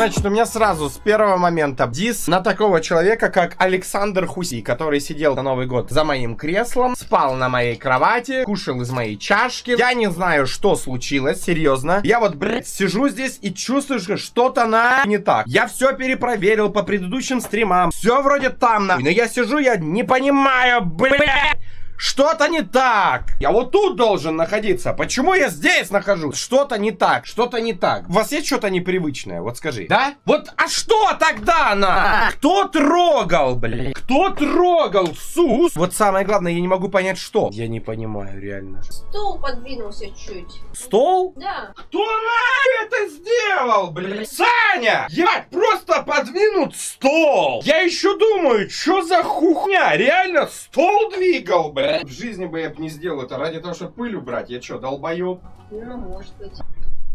Значит, у меня сразу с первого момента дис на такого человека, как Александр Хусей, который сидел на Новый год за моим креслом, спал на моей кровати, кушал из моей чашки. Я не знаю, что случилось, серьезно. Я вот, блядь, сижу здесь и чувствую, что что-то не так. Я все перепроверил по предыдущим стримам. Все вроде там, но я сижу, я не понимаю, блядь. Что-то не так. Я вот тут должен находиться. Почему я здесь нахожусь? Что-то не так. Что-то не так. У вас есть что-то непривычное? Вот скажи. Да? Вот, а что тогда она? Кто трогал, блядь? Кто трогал, сус? Вот самое главное, я не могу понять, что. Я не понимаю, реально. Стол подвинулся чуть. Стол? Да. Кто на это сделал, блядь? Саня! Ебать, просто подвинут стол. Я еще думаю, что за хухня? Реально стол двигал, блядь. В жизни бы я не сделал это ради того, чтобы пыль убрать. Я чё, долбоёб? Ну, может быть.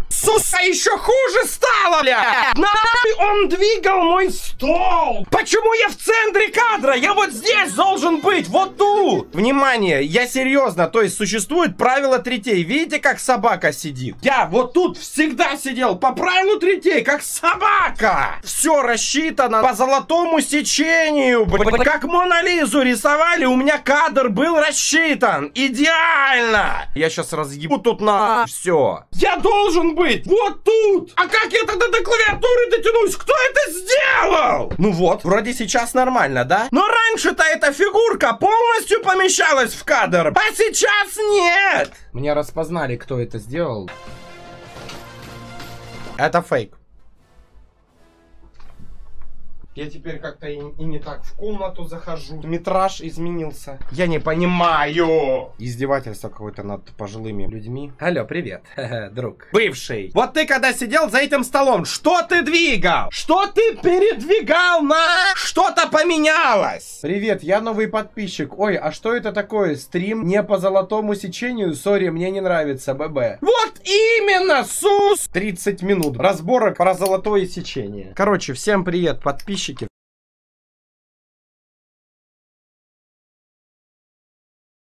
Суса, еще хуже стало, бля! Нахуй он двигал мой стол! Почему я в центре кадра? Я вот здесь должен быть, вот тут! Внимание, я серьезно, то есть существует правило третей. Видите, как собака сидит? Я вот тут всегда сидел по правилу третей, как собака! Все рассчитано по золотому сечению, блядь. Как Мона Лизу рисовали, у меня кадр был рассчитан. Идеально! Я сейчас разъебу тут на все. Я должен быть вот тут. А как я тогда до клавиатуры дотянусь? Кто это сделал? Ну вот, вроде сейчас нормально, да? Но раньше-то эта фигурка полностью помещалась в кадр, а сейчас нет. Мне распознали, кто это сделал. Это фейк. Я теперь как-то и не так в комнату захожу. Метраж изменился. Я не понимаю. Издевательство какое-то над пожилыми людьми. Алло, привет, друг. Бывший. Вот ты когда сидел за этим столом, что ты двигал? Что ты передвигал на... Что-то поменялось. Привет, я новый подписчик. Ой, а что это такое? Стрим не по золотому сечению? Сори, мне не нравится, ББ. Вот именно, сус! 30 минут разборок про золотое сечение. Короче, всем привет, подписчики.